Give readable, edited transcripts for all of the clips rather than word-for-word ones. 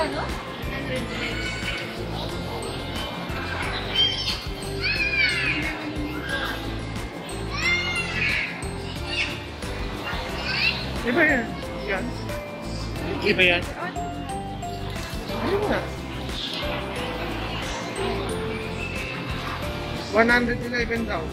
magkano? 100 pesos. Iba yan. Yan. Iba yan. Ano nga? 111 daw.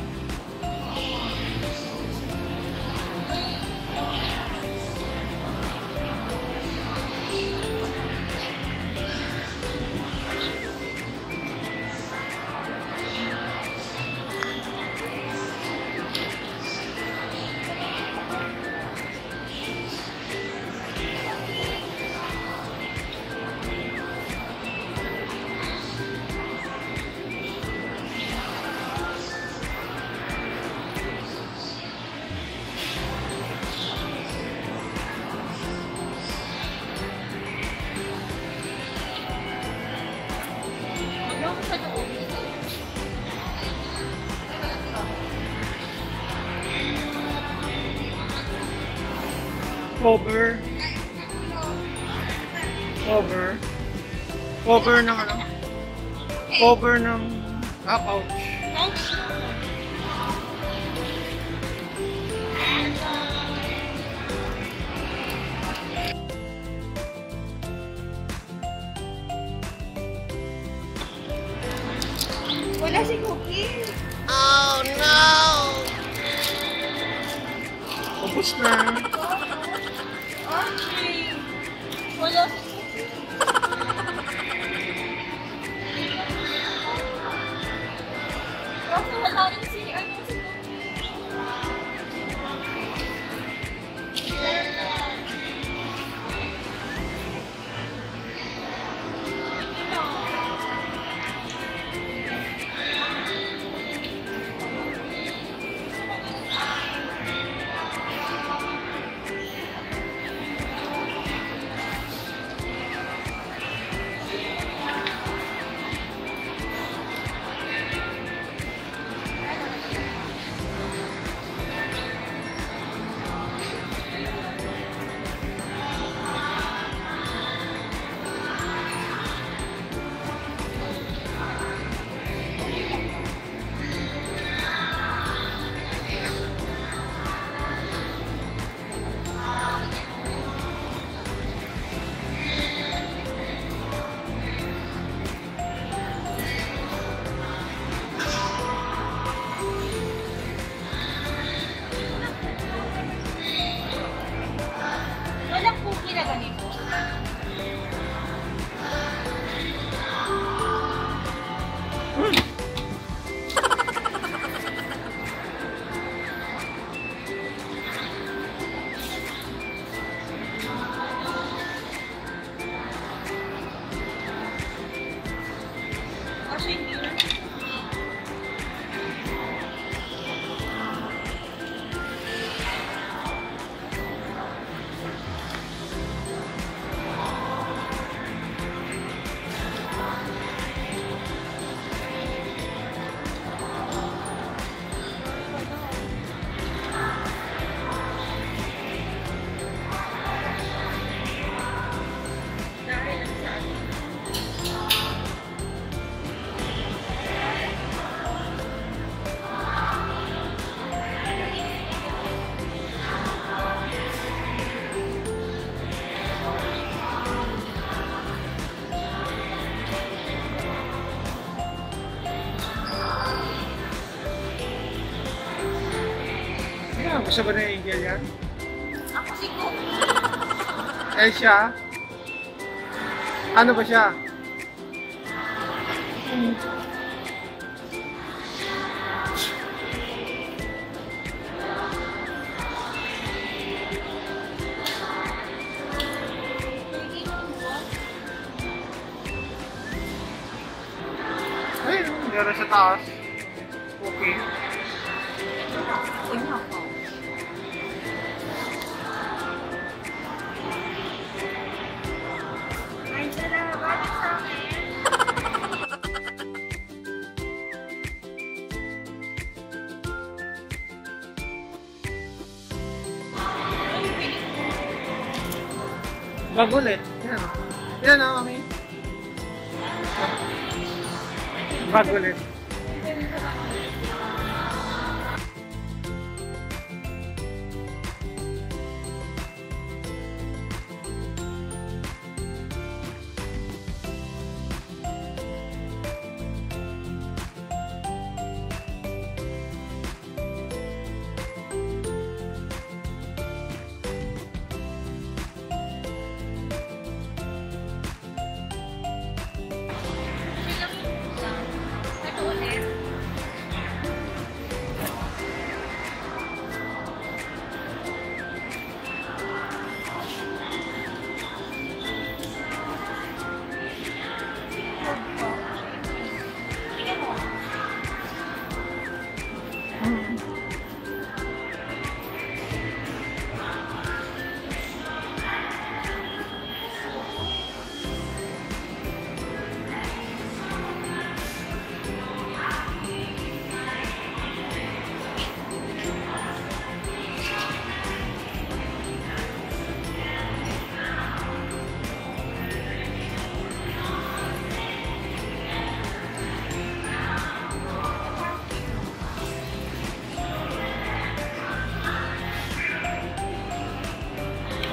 Cover ng ano? Cover ng pouch. Pouch? Wala si Cookie. Oh no! Ubus na. Okay. Wala si Cookie. Gusto ba na i-ingil yan? Ako si Cookie. Eh siya? Ano ba siya? Ayun, meron sa taas. Okay. Bagulit. Yeah. Ilan na kami? Bag ulit.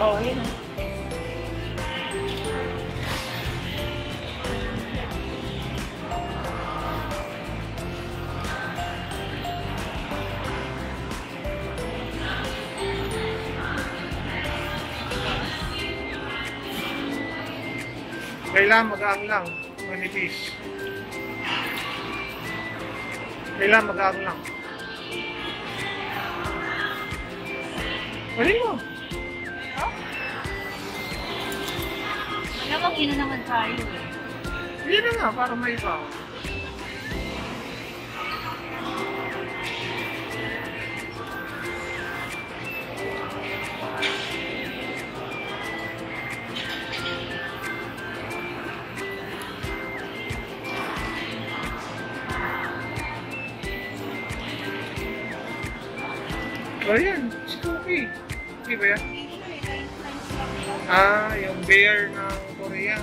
Oh, ayun. Kailan mag-aang lang, manipis. Kailan mag-aang lang. Pwede mo. Alam mo, ino naman tayo eh. Hindi na nga, para may iba. O yan, si Cookie. Hindi ba yan? Ah, yung bear na Korea.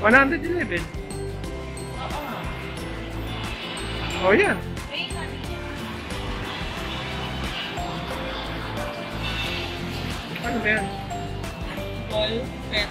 $111. Oh yeah. Ano ba yan? Ball pen.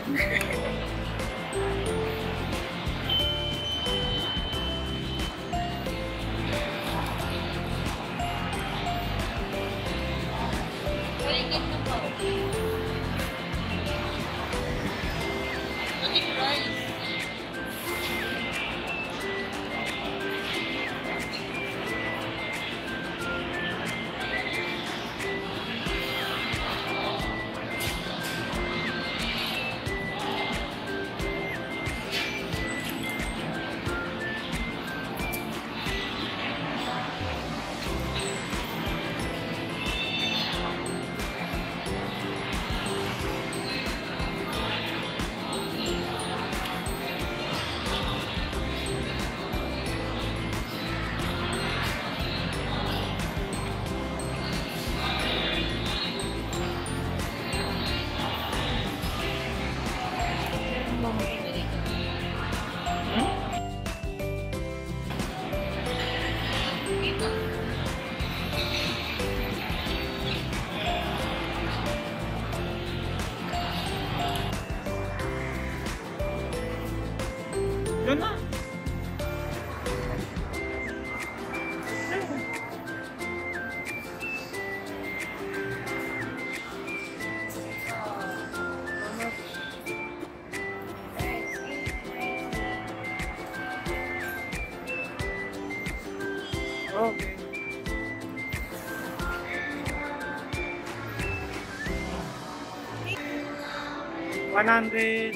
Yun na. Okay. $111.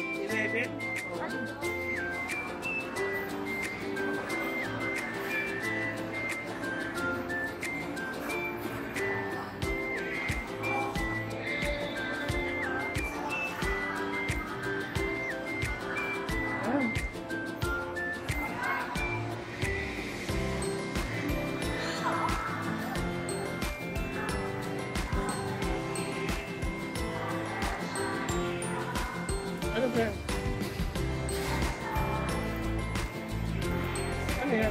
here.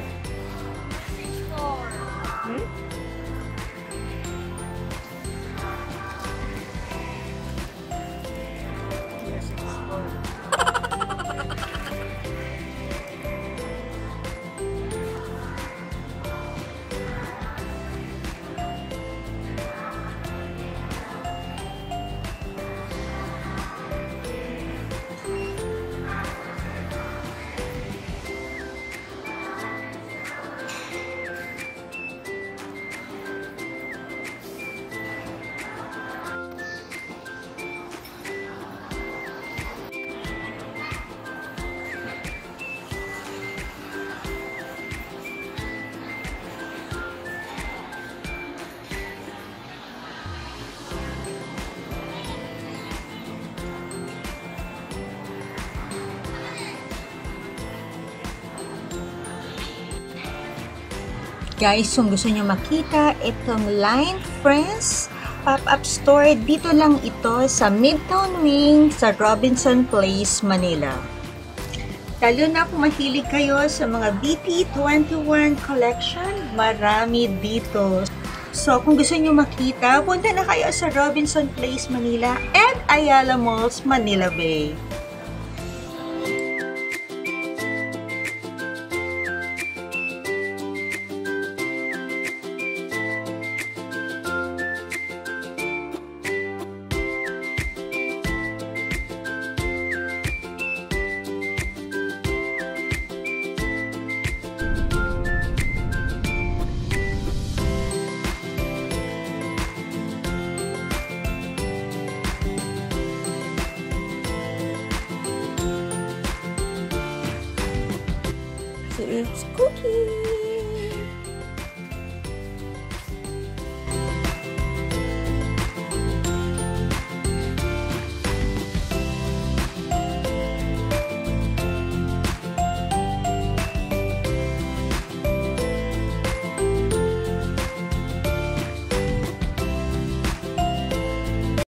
Guys, kung gusto nyo makita itong Line Friends Pop-Up Store, dito lang ito sa Midtown Wing sa Robinson Place, Manila. Lalo na kung mahilig kayo sa mga BT21 Collection, marami dito. So, kung gusto nyo makita, punta na kayo sa Robinson Place, Manila and Ayala Malls Manila Bay. It's cookies.